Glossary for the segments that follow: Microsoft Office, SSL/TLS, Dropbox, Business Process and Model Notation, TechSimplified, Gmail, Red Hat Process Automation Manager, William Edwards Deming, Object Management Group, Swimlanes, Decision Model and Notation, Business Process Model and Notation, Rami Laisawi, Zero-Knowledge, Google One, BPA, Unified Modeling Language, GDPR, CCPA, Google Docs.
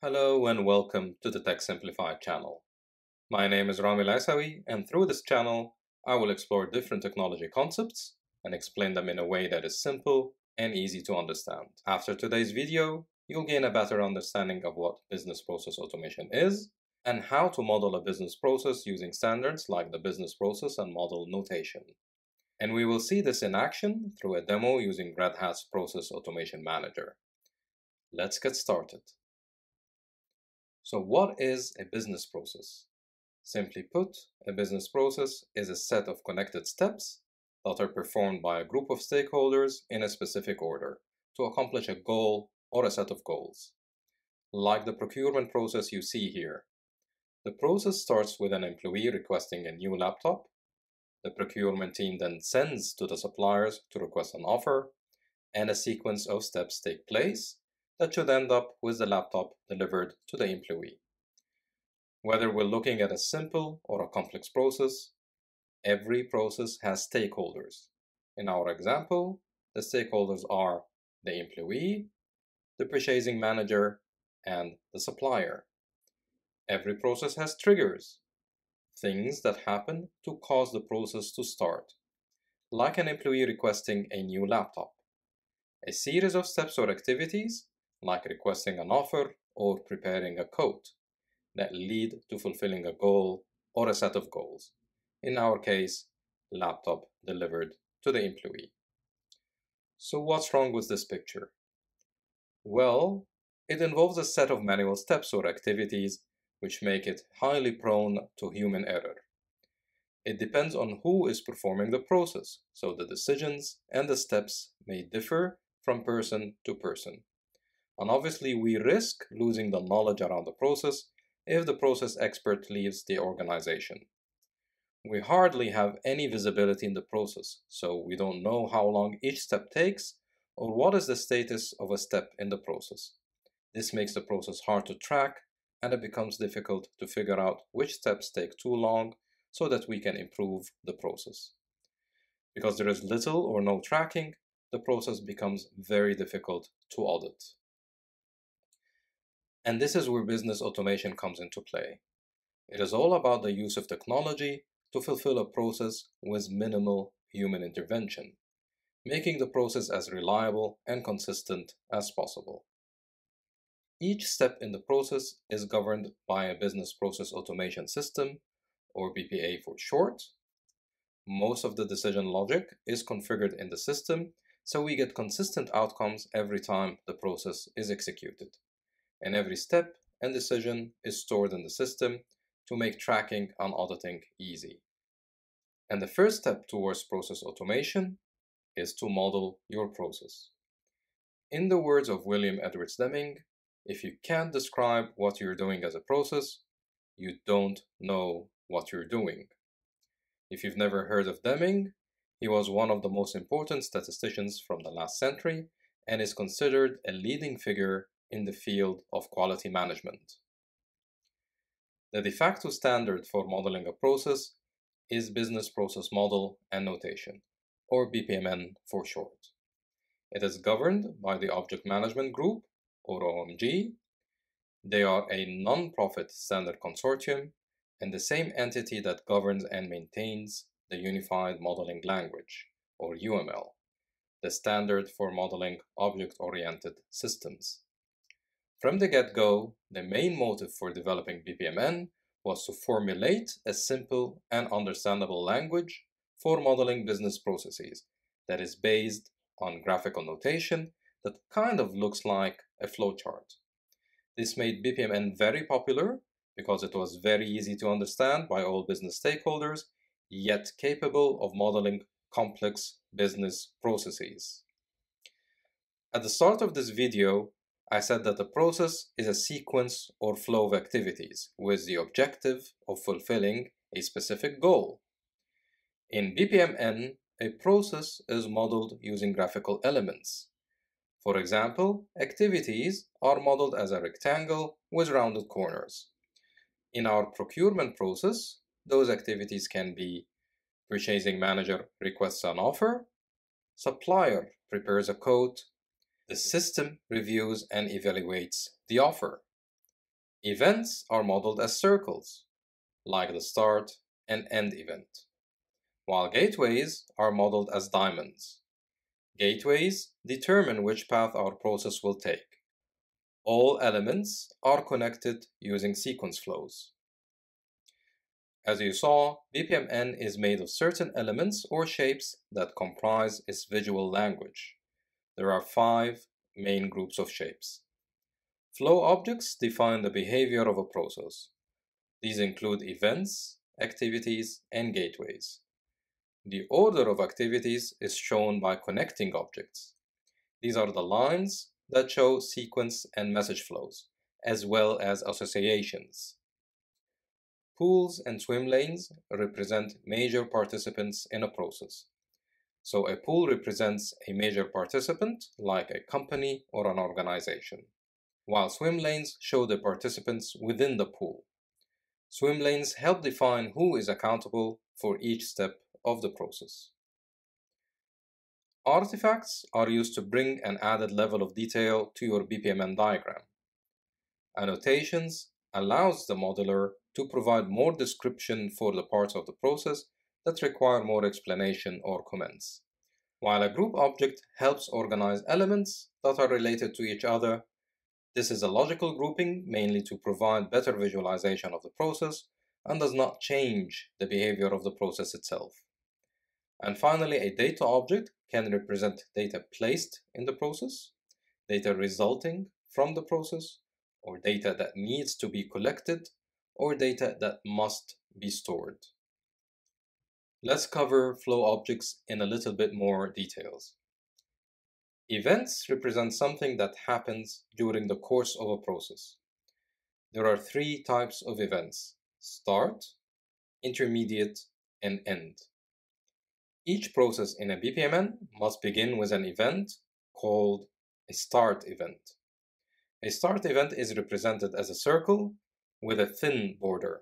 Hello and welcome to the Tech Simplified channel. My name is Rami Laisawi, and through this channel, I will explore different technology concepts and explain them in a way that is simple and easy to understand. After today's video, you'll gain a better understanding of what business process automation is and how to model a business process using standards like the Business Process and Model Notation. And we will see this in action through a demo using Red Hat's Process Automation Manager. Let's get started. So what is a business process? Simply put, a business process is a set of connected steps that are performed by a group of stakeholders in a specific order to accomplish a goal or a set of goals. Like the procurement process you see here, the process starts with an employee requesting a new laptop. The procurement team then sends to the suppliers to request an offer, and a sequence of steps take place that should end up with the laptop delivered to the employee. Whether we're looking at a simple or a complex process, every process has stakeholders. In our example, the stakeholders are the employee, the purchasing manager, and the supplier. Every process has triggers, things that happen to cause the process to start, like an employee requesting a new laptop. A series of steps or activities like requesting an offer or preparing a code that lead to fulfilling a goal or a set of goals. In our case, laptop delivered to the employee. So what's wrong with this picture? Well, it involves a set of manual steps or activities which make it highly prone to human error. It depends on who is performing the process, so the decisions and the steps may differ from person to person. And obviously, we risk losing the knowledge around the process if the process expert leaves the organization. We hardly have any visibility in the process, so we don't know how long each step takes or what is the status of a step in the process. This makes the process hard to track, and it becomes difficult to figure out which steps take too long so that we can improve the process. Because there is little or no tracking, the process becomes very difficult to audit. And this is where business automation comes into play. It is all about the use of technology to fulfill a process with minimal human intervention, making the process as reliable and consistent as possible. Each step in the process is governed by a business process automation system, or BPA for short. Most of the decision logic is configured in the system, so we get consistent outcomes every time the process is executed. And every step and decision is stored in the system to make tracking and auditing easy. And the first step towards process automation is to model your process. In the words of William Edwards Deming, if you can't describe what you're doing as a process, you don't know what you're doing. If you've never heard of Deming, he was one of the most important statisticians from the last century and is considered a leading figure in the field of quality management. The de facto standard for modeling a process is Business Process Model and Notation, or BPMN for short. It is governed by the Object Management Group, or OMG. They are a non-profit standard consortium and the same entity that governs and maintains the Unified Modeling Language, or UML, the standard for modeling object-oriented systems. From the get-go, the main motive for developing BPMN was to formulate a simple and understandable language for modeling business processes that is based on graphical notation that kind of looks like a flowchart. This made BPMN very popular because it was very easy to understand by all business stakeholders, yet capable of modeling complex business processes. At the start of this video, I said that the process is a sequence or flow of activities with the objective of fulfilling a specific goal. In BPMN, a process is modeled using graphical elements. For example, activities are modeled as a rectangle with rounded corners. In our procurement process, those activities can be purchasing manager requests an offer, supplier prepares a quote, the system reviews and evaluates the offer. Events are modeled as circles, like the start and end event, while gateways are modeled as diamonds. Gateways determine which path our process will take. All elements are connected using sequence flows. As you saw, BPMN is made of certain elements or shapes that comprise its visual language. There are 5 main groups of shapes. Flow objects define the behavior of a process. These include events, activities, and gateways. The order of activities is shown by connecting objects. These are the lines that show sequence and message flows, as well as associations. Pools and swim lanes represent major participants in a process. So a pool represents a major participant, like a company or an organization, while swim lanes show the participants within the pool. Swim lanes help define who is accountable for each step of the process. Artifacts are used to bring an added level of detail to your BPMN diagram. Annotations allows the modeler to provide more description for the parts of the process that require more explanation or comments, while a group object helps organize elements that are related to each other. This is a logical grouping mainly to provide better visualization of the process and does not change the behavior of the process itself. And finally, a data object can represent data placed in the process, data resulting from the process, or data that needs to be collected, or data that must be stored. Let's cover flow objects in a little bit more details. Events represent something that happens during the course of a process. There are 3 types of events: start, intermediate, and end. Each process in a BPMN must begin with an event called a start event. A start event is represented as a circle with a thin border,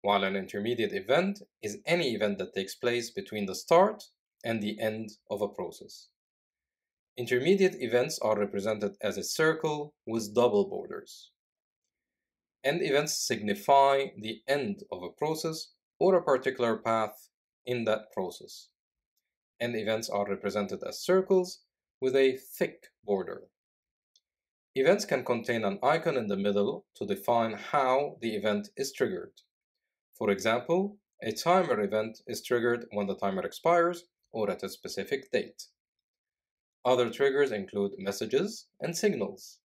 while an intermediate event is any event that takes place between the start and the end of a process. Intermediate events are represented as a circle with double borders. End events signify the end of a process or a particular path in that process. End events are represented as circles with a thick border. Events can contain an icon in the middle to define how the event is triggered. For example, a timer event is triggered when the timer expires or at a specific date. Other triggers include messages and signals.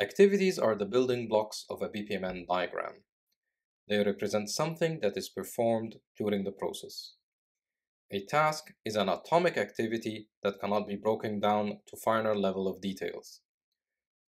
Activities are the building blocks of a BPMN diagram. They represent something that is performed during the process. A task is an atomic activity that cannot be broken down to finer level of details,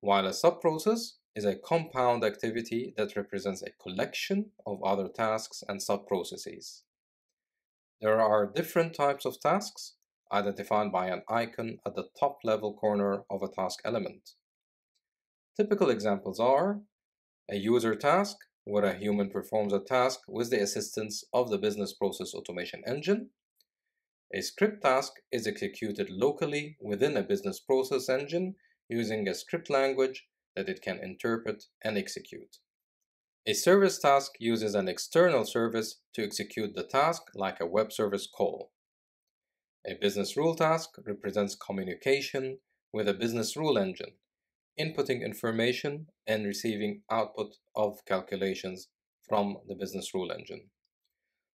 while a sub-process is a compound activity that represents a collection of other tasks and sub-processes. There are different types of tasks, identified by an icon at the top level corner of a task element. Typical examples are a user task, where a human performs a task with the assistance of the business process automation engine. A script task is executed locally within a business process engine using a script language that it can interpret and execute. A service task uses an external service to execute the task, like a web service call. A business rule task represents communication with a business rule engine, inputting information and receiving output of calculations from the business rule engine.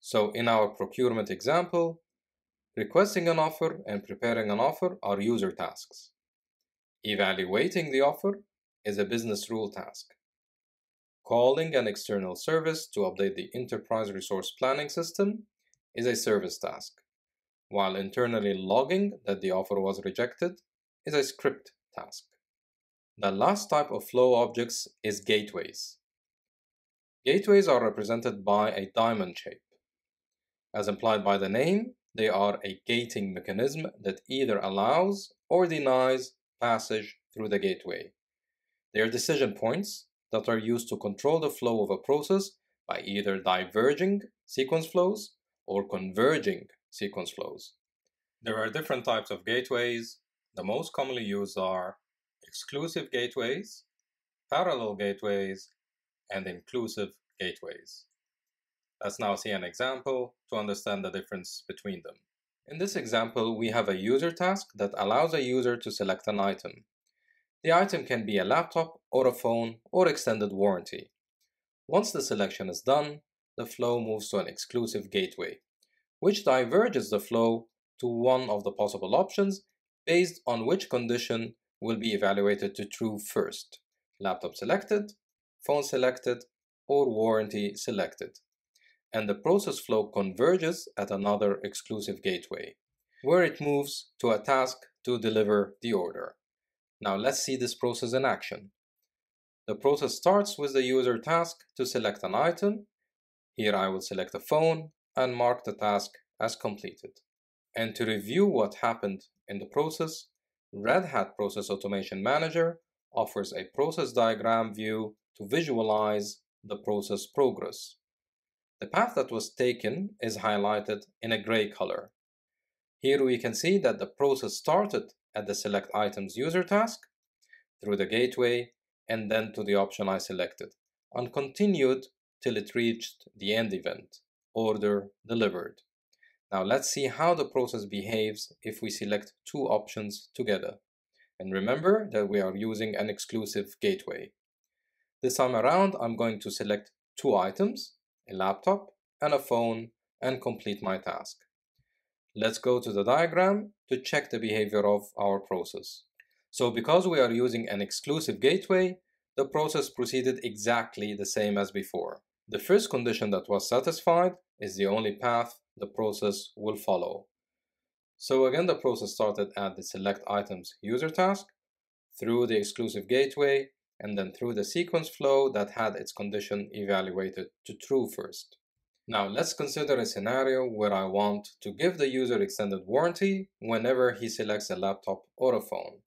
So in our procurement example, requesting an offer and preparing an offer are user tasks. Evaluating the offer is a business rule task. Calling an external service to update the enterprise resource planning system is a service task, while internally logging that the offer was rejected is a script task. The last type of flow objects is gateways. Gateways are represented by a diamond shape. As implied by the name, they are a gating mechanism that either allows or denies passage through the gateway. They are decision points that are used to control the flow of a process by either diverging sequence flows or converging sequence flows. There are different types of gateways. The most commonly used are exclusive gateways, parallel gateways, and inclusive gateways. Let's now see an example to understand the difference between them. In this example, we have a user task that allows a user to select an item. The item can be a laptop or a phone or extended warranty. Once the selection is done, the flow moves to an exclusive gateway, which diverges the flow to one of the possible options based on which condition will be evaluated to true first: laptop selected, phone selected, or warranty selected. And the process flow converges at another exclusive gateway, where it moves to a task to deliver the order. Now let's see this process in action. The process starts with the user task to select an item. Here I will select a phone and mark the task as completed. And to review what happened in the process, Red Hat Process Automation Manager offers a process diagram view to visualize the process progress. The path that was taken is highlighted in a gray color. Here we can see that the process started at the select items user task, through the gateway, and then to the option I selected, and continued till it reached the end event, order delivered. Now let's see how the process behaves if we select two options together. And remember that we are using an exclusive gateway. This time around, I'm going to select two items, a laptop and a phone, and complete my task. Let's go to the diagram to check the behavior of our process. So because we are using an exclusive gateway, the process proceeded exactly the same as before. The first condition that was satisfied is the only path the process will follow. So again, the process started at the select items user task, through the exclusive gateway, and then through the sequence flow that had its condition evaluated to true first. Now let's consider a scenario where I want to give the user extended warranty whenever he selects a laptop or a phone.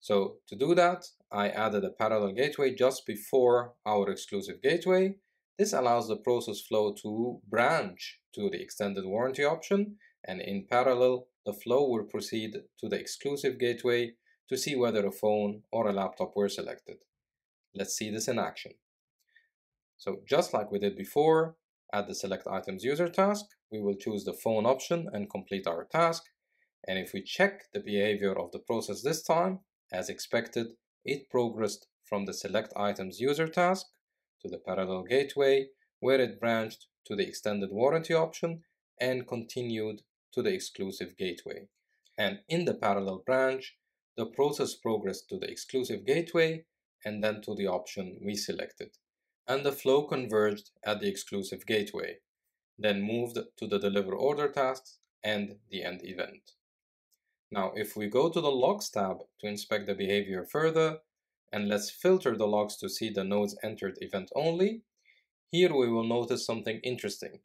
So to do that, I added a parallel gateway just before our exclusive gateway. This allows the process flow to branch to the extended warranty option, and in parallel, the flow will proceed to the exclusive gateway to see whether a phone or a laptop were selected. Let's see this in action. So just like we did before, at the select items user task, we will choose the phone option and complete our task. And if we check the behavior of the process this time, as expected, it progressed from the select items user task to the parallel gateway, where it branched to the extended warranty option and continued to the exclusive gateway. And in the parallel branch, the process progressed to the exclusive gateway and then to the option we selected. And the flow converged at the exclusive gateway, then moved to the deliver order tasks and the end event. Now, if we go to the logs tab to inspect the behavior further, and let's filter the logs to see the nodes entered event only, here we will notice something interesting.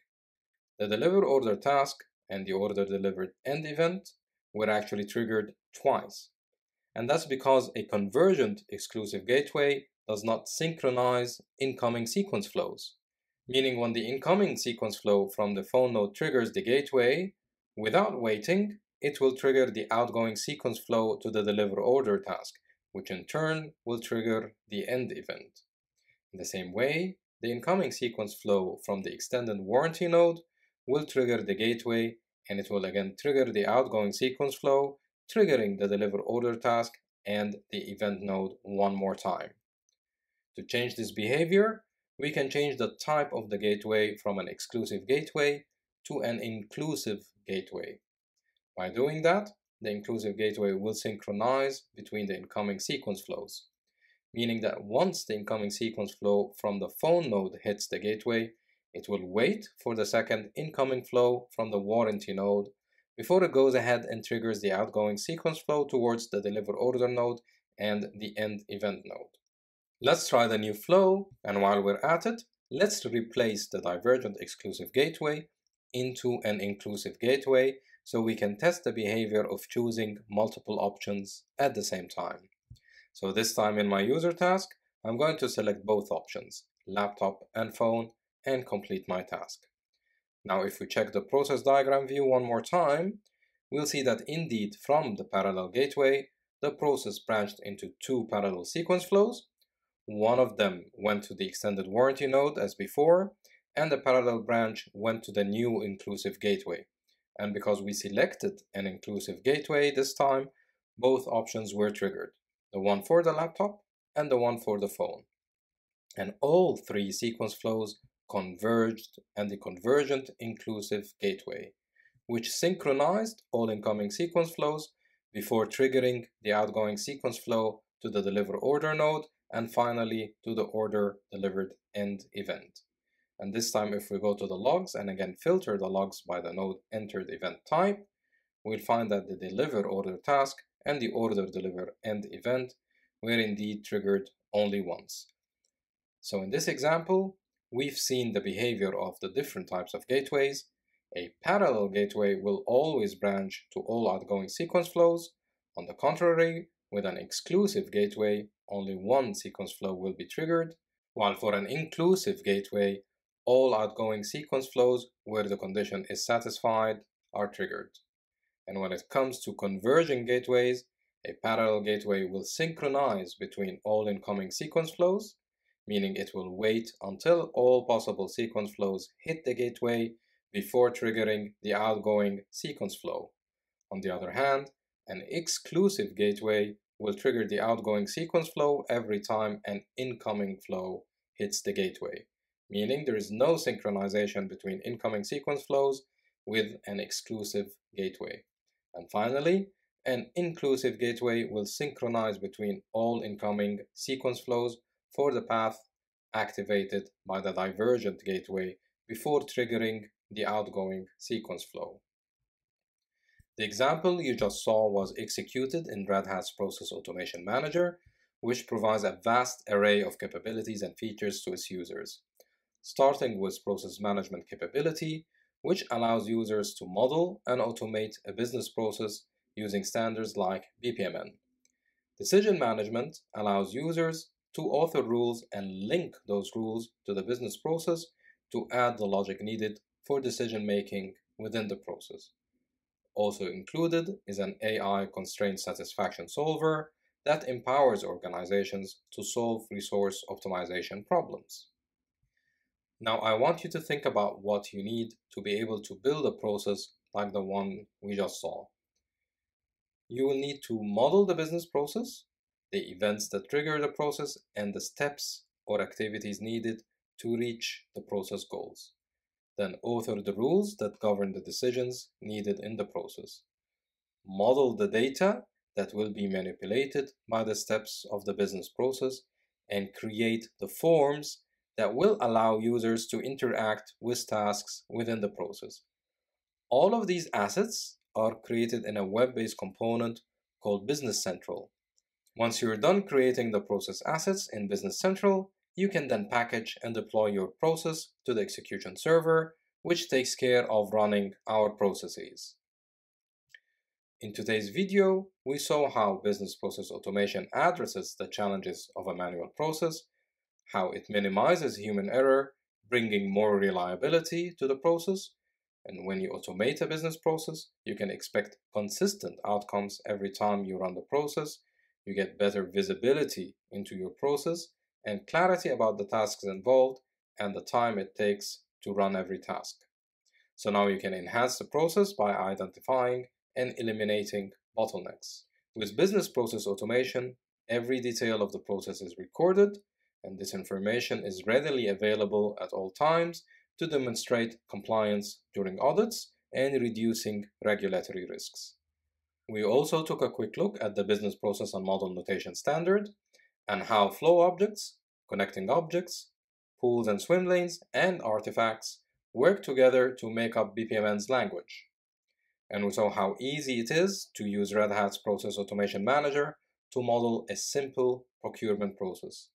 The deliver order task and the order delivered end event were actually triggered twice. And that's because a convergent exclusive gateway does not synchronize incoming sequence flows, meaning when the incoming sequence flow from the phone node triggers the gateway, without waiting, it will trigger the outgoing sequence flow to the deliver order task, which in turn will trigger the end event. In the same way, the incoming sequence flow from the extended warranty node will trigger the gateway, and it will again trigger the outgoing sequence flow, triggering the deliver order task and the event node one more time. To change this behavior, we can change the type of the gateway from an exclusive gateway to an inclusive gateway. By doing that, the inclusive gateway will synchronize between the incoming sequence flows, meaning that once the incoming sequence flow from the phone node hits the gateway, it will wait for the second incoming flow from the warranty node before it goes ahead and triggers the outgoing sequence flow towards the deliver order node and the end event node. Let's try the new flow, and while we're at it, let's replace the divergent exclusive gateway into an inclusive gateway so we can test the behavior of choosing multiple options at the same time. So this time in my user task, I'm going to select both options, laptop and phone, and complete my task. Now, if we check the process diagram view one more time, we'll see that indeed from the parallel gateway, the process branched into two parallel sequence flows, One of them went to the extended warranty node as before, and the parallel branch went to the new inclusive gateway. And because we selected an inclusive gateway this time, both options were triggered, the one for the laptop and the one for the phone. And all three sequence flows converged and the convergent inclusive gateway, which synchronized all incoming sequence flows before triggering the outgoing sequence flow to the deliver order node and finally to the order delivered end event. And this time, if we go to the logs and again filter the logs by the node entered event type, we'll find that the deliver order task and the order deliver end event were indeed triggered only once. So in this example, we've seen the behavior of the different types of gateways. A parallel gateway will always branch to all outgoing sequence flows. On the contrary, with an exclusive gateway, only one sequence flow will be triggered, while for an inclusive gateway, all outgoing sequence flows where the condition is satisfied are triggered. And when it comes to converging gateways, a parallel gateway will synchronize between all incoming sequence flows, meaning it will wait until all possible sequence flows hit the gateway before triggering the outgoing sequence flow. On the other hand, an exclusive gateway will trigger the outgoing sequence flow every time an incoming flow hits the gateway, meaning there is no synchronization between incoming sequence flows with an exclusive gateway. And finally, an inclusive gateway will synchronize between all incoming sequence flows for the path activated by the divergent gateway before triggering the outgoing sequence flow. The example you just saw was executed in Red Hat's Process Automation Manager, which provides a vast array of capabilities and features to its users, starting with process management capability, which allows users to model and automate a business process using standards like BPMN. Decision management allows users to author rules and link those rules to the business process to add the logic needed for decision-making within the process. Also included is an AI constraint satisfaction solver that empowers organizations to solve resource optimization problems. Now, I want you to think about what you need to be able to build a process like the one we just saw. You will need to model the business process, the events that trigger the process, and the steps or activities needed to reach the process goals. Then author the rules that govern the decisions needed in the process. Model the data that will be manipulated by the steps of the business process, and create the forms that will allow users to interact with tasks within the process. All of these assets are created in a web-based component called Business Central. Once you're done creating the process assets in Business Central, you can then package and deploy your process to the execution server, which takes care of running our processes. In today's video, we saw how business process automation addresses the challenges of a manual process, how it minimizes human error, bringing more reliability to the process. And when you automate a business process, you can expect consistent outcomes every time you run the process. You get better visibility into your process and clarity about the tasks involved and the time it takes to run every task. So now you can enhance the process by identifying and eliminating bottlenecks. With business process automation, every detail of the process is recorded, and this information is readily available at all times to demonstrate compliance during audits and reducing regulatory risks. We also took a quick look at the Business Process and Model Notation standard and how flow objects, connecting objects, pools and swim lanes, and artifacts work together to make up BPMN's language. And we saw how easy it is to use Red Hat's Process Automation Manager to model a simple procurement process.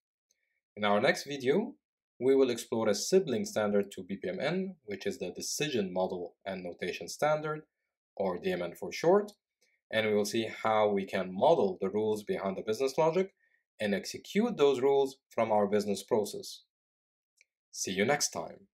In our next video, we will explore a sibling standard to BPMN, which is the Decision Model and Notation standard, or DMN for short, and we will see how we can model the rules behind the business logic and execute those rules from our business process. See you next time.